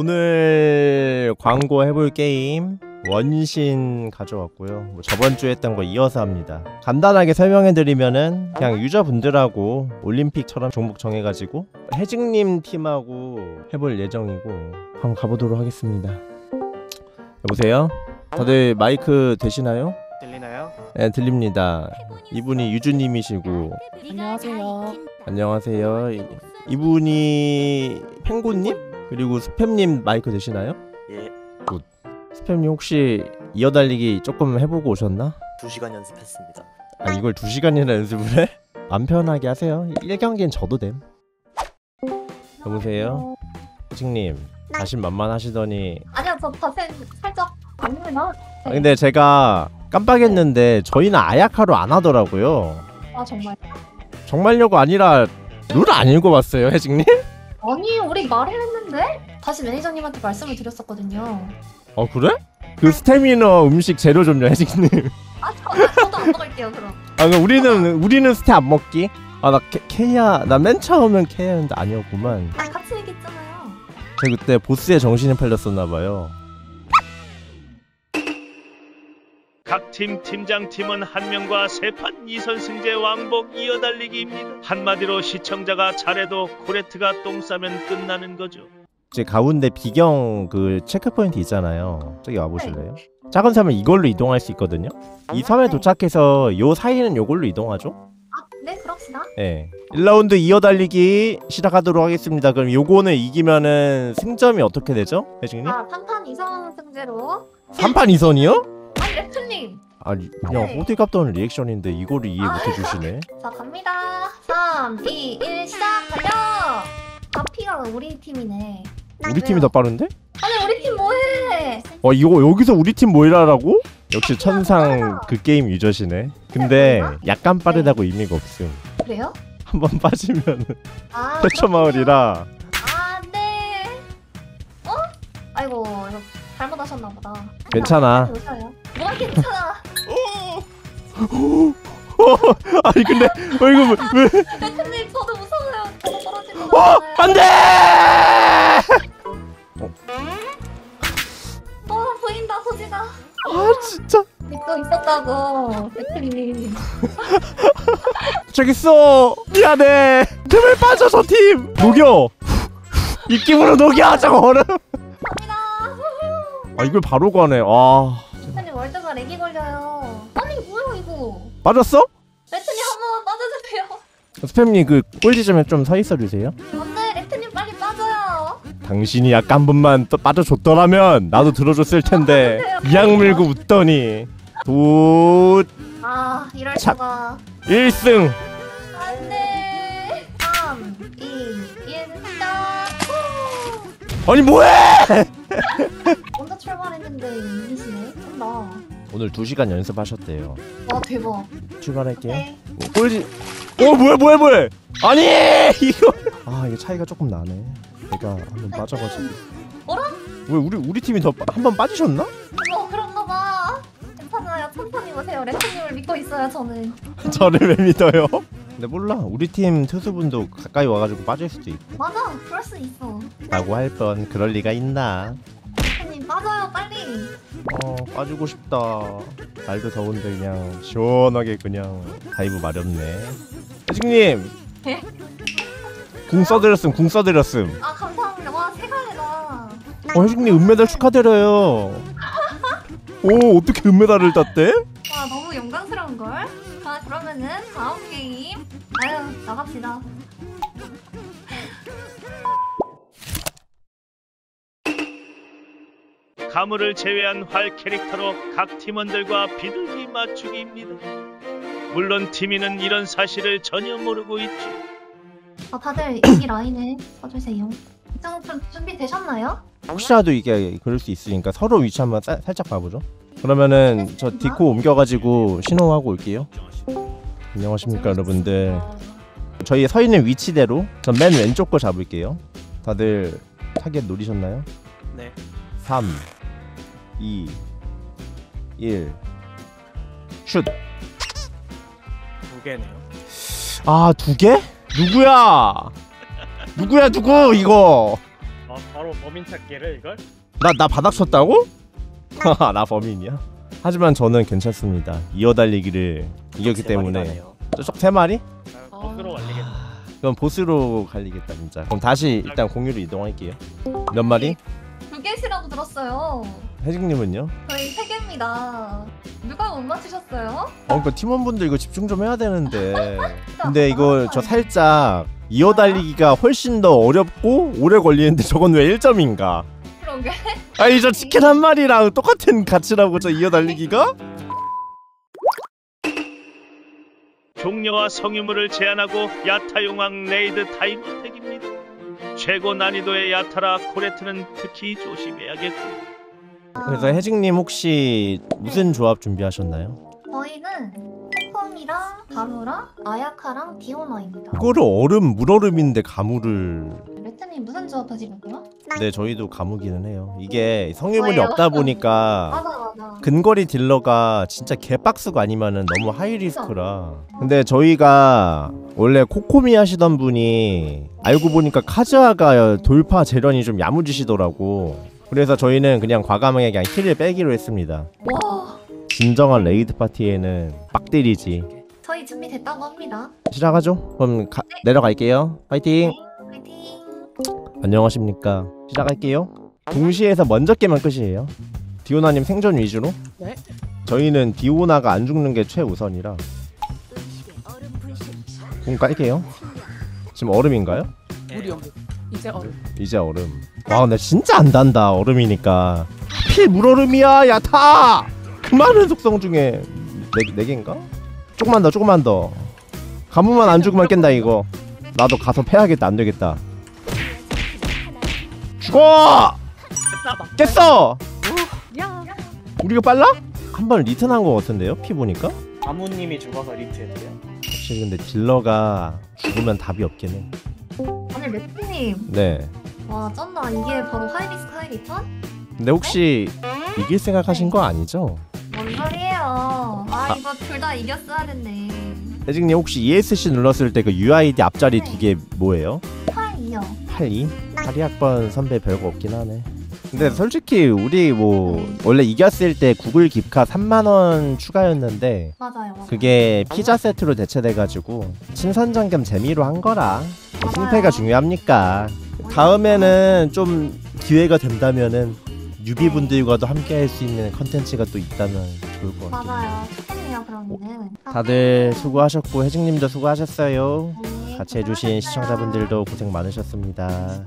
오늘 광고 해볼 게임 원신 가져왔고요. 뭐 저번주에 했던 거 이어서 합니다. 간단하게 설명해드리면은 그냥 유저분들하고 올림픽처럼 종목 정해가지고 혜징님 팀하고 해볼 예정이고 한번 가보도록 하겠습니다. 여보세요? 다들 마이크 되시나요? 들리나요? 네, 들립니다. 이분이 유주님이시고 안녕하세요. 안녕하세요. 이분이 펭귄님? 그리고 스팸님 마이크 되시나요? 예. 굿. 스팸님 혹시 이어달리기 조금 해보고 오셨나? 2시간 연습했습니다. 아, 이걸 2시간이나 연습을 해? 안 편하게 하세요. 1경기는 저도 됨. 여보세요? 회직님, 자신 만만하시더니. 아니요, 저 자신 살짝 아니구나. 아, 근데 제가 깜빡했는데 저희는 아야카로 안 하더라고요. 아, 정말? 정말요가 아니라 룰 안 읽어봤어요, 회직님? 아니, 우리 말을 했는데? 다시 매니저님한테 말씀을 드렸었거든요. 아, 그래? 그 스태미너 음식 재료 좀요, 혜진님. 아, 저도 안 먹을게요, 그럼. 아, 그럼 우리는 스태 안 먹기? 아, 나 케이야, 나 맨 처음엔 케이야였는데 아니었구만. 아, 같이 얘기했잖아요. 제가 그때 보스의 정신이 팔렸었나봐요. 각 팀 팀장팀은 1명과 3판 2선승제 왕복 이어달리기입니다. 한마디로 시청자가 잘해도 코레트가 똥 싸면 끝나는 거죠. 이제 가운데 비경 그 체크포인트 있잖아요. 저기 와보실래요? 작은 섬은 이걸로 이동할 수 있거든요. 이 섬에 도착해서 요 사이는 요걸로 이동하죠? 아, 네, 그럽시다. 네, 1라운드 이어달리기 시작하도록 하겠습니다. 그럼 요거는 이기면은 승점이 어떻게 되죠? 혜진님? 아, 3판 2선승제로 3판 2선이요? 아니, 레트님! 아니, 그냥 호들갑던 리액션인데 이거를 이해 못해주시네. 자, 갑니다. 3, 2, 1, 시작! 달려! 바피가 우리 팀이네. 우리 팀이 더 빠른데? 아니, 우리 팀 뭐해! 어, 이거 여기서 우리 팀 뭐해라라고? 역시 천상 그 게임 유저시네. 근데 약간 빠르다고 의미가 없음. 그래요? 한번 빠지면은 태초마을이라. 아, 네. 어? 아이고, 잘못하셨나 보다. 괜찮아. 뭐가 괜찮아? 아니 근데 어, 이거 왜? 레트님 저도 무서워요. 저도 떨어질 거 같아요. 안돼! 어, 보인다 소지가. 아, 진짜. 믿고 있었다고 레트님. 저기 있어. 미안해. 제발 빠져 저 팀. 녹여. 이 기분으로 녹여 저 얼음. 아, 이걸 바로 가네. 아, 레트님 월드가 렉이 걸려요. 아니 뭐야 이거. 빠졌어? 레트님 한번 빠져주세요. 스팸님 그 꼴지점에 좀 서있어주세요. 안돼, 레트님 빨리 빠져요. 당신이 아까 한 번만 빠져줬더라면 나도 들어줬을 텐데 이악 물고 웃더니 도. 아, 이럴 수가. 1승. 안돼. 3, 2, 1, 시작. 아니 뭐해! 먼저 출발했는데 이기시네? 참나. 오늘 2시간 연습하셨대요. 와, 대박. 출발할게요. 네. 꼴지. 어, 뭐해! 아니! 이거. 아, 이게 차이가 조금 나네. 내가 한번 빠져가지고. 어라? 왜 우리 팀이 더 한번 빠지셨나? 어, 그런가 봐. 괜찮아요. 천천히 오세요. 레트님을 믿고 있어요, 저는. 저를 왜 믿어요? 근데 몰라. 우리 팀 투수분도 가까이 와가지고 빠질 수도 있고. 맞아, 그럴 수 있어. 라고 할 뻔 그럴 리가 있나? 레트님 빠져요, 빨리. 어, 빠지고 싶다. 날도 더운데 그냥 시원하게 그냥 가이브 마렵네. 회직님. 네? 궁 써드렸음. 아, 감사합니다. 와, 세가네다. 어, 회직님 은메달 축하드려요. 오, 어떻게 은메달을 땄대? 와, 너무 영광스러운걸? 자, 그러면은 다음 게임. 아유, 나갑시다. 가물을 제외한 활 캐릭터로 각 팀원들과 비둘기 맞추기입니다. 물론 팀이는 이런 사실을 전혀 모르고 있죠. 아, 다들 이 라인에 써주세요. 일단 좀 준비되셨나요? 혹시라도 이게 그럴 수 있으니까 서로 위치 한번 살짝 봐보죠. 그러면은 저 디코 옮겨가지고 신호하고 올게요. 안녕하십니까 여러분들. 저희 서있는 위치대로 전 맨 왼쪽 거 잡을게요. 다들 타겟 노리셨나요? 네. 3 2 1 슛. 2개네요. 아, 2개? 누구야? 누구 이거? 바로 범인 찾기를 이걸? 나 바닥 쳤다고? 하하 나 범인이야? 하지만 저는 괜찮습니다. 이어달리기를 이겼기 때문에. 저쪽 3마리? 보스로 갈리겠다. 그럼 보스로 갈리겠다 진짜. 그럼 다시 일단 공유로 이동할게요. 몇 마리? 2개씩이라고 들었어요. 혜진님은요? 저희 3개입니다. 누가 못 맞추셨어요? 그러니까 팀원분들 이거 집중 좀 해야 되는데. 근데 이거 저 살짝 이어달리기가 훨씬 더 어렵고 오래 걸리는데 저건 왜 1점인가? 그런게? 아니 저 치킨 한 마리랑 똑같은 가치라고 저 이어달리기가? 종려와 성유물을 제한하고 야타용왕 레이드 타임택입니다. 최고 난이도의 야타라 코레트는 특히 조심해야겠고. 그래서 혜진님 혹시 무슨 조합 준비하셨나요? 저희는 코코미랑 가무랑 아야카랑 디오나입니다. 이거를 얼음, 물얼음인데 가무를... 레트님 무슨 조합 하시는구나? 네 저희도 가무기는 해요. 이게 성유물이 뭐예요? 없다 보니까 맞아. 근거리 딜러가 진짜 개빡스고 아니면은 너무 하이리스크라. 근데 저희가 원래 코코미 하시던 분이 알고 보니까 카즈아가 돌파 재련이 좀 야무지시더라고. 그래서 저희는 그냥 과감하게 그냥 힐을 빼기로 했습니다. 와. 진정한 레이드 파티에는 빡 때리지. 저희 준비됐다고 합니다. 시작하죠? 그럼 네. 내려갈게요. 파이팅! 네, 파이팅! 안녕하십니까. 시작할게요. 동시에서 먼저 깨면 끝이에요. 디오나님 생존 위주로? 네. 저희는 디오나가 안 죽는 게 최우선이라. 공 깔게요. 지금 얼음인가요? 물이요. 이제 얼음. 와 근데 진짜 안 단다 얼음이니까. 필 물얼음이야 야타. 그 많은 속성 중에 4개인가? 조금만 더. 가무만 안 죽으면 깬다 이거. 나도 가서 패야겠다. 안 되겠다. 죽어. 깼어. 우리가 빨라? 한 번 리턴한 거 같은데요? 피 보니까? 가무님이 죽어서 리턴했대요. 사실 근데 딜러가 죽으면 답이 없긴 해. 아니 레트님. 네. 와 쩐다. 이게 바로 하이리스크 하이리턴? 근데 혹시 네? 이길 생각하신 거 아니죠? 뭔 소리예요. 아 이거 둘 다 이겼어야 됐네. 혜진님 혹시 ESC 눌렀을 때 그 UID 앞자리 네. 2개 뭐예요? 82요. 82? 82학번 선배 별거 없긴 하네. 근데 솔직히 우리 뭐 원래 이겼을 때 구글 깁카 3만원 추가였는데 맞아요. 그게 피자 세트로 대체돼가지고 신선전 겸 재미로 한 거라. 승패가 중요합니까? 다음에는 좀 기회가 된다면은 유비분들과도 함께 할 수 있는 컨텐츠가 또 있다면 좋을 것 같아요. 맞아요. 좋겠네요. 그러면은 다들 수고하셨고 혜진님도 수고하셨어요. 같이 해주신 시청자분들도 고생 많으셨습니다.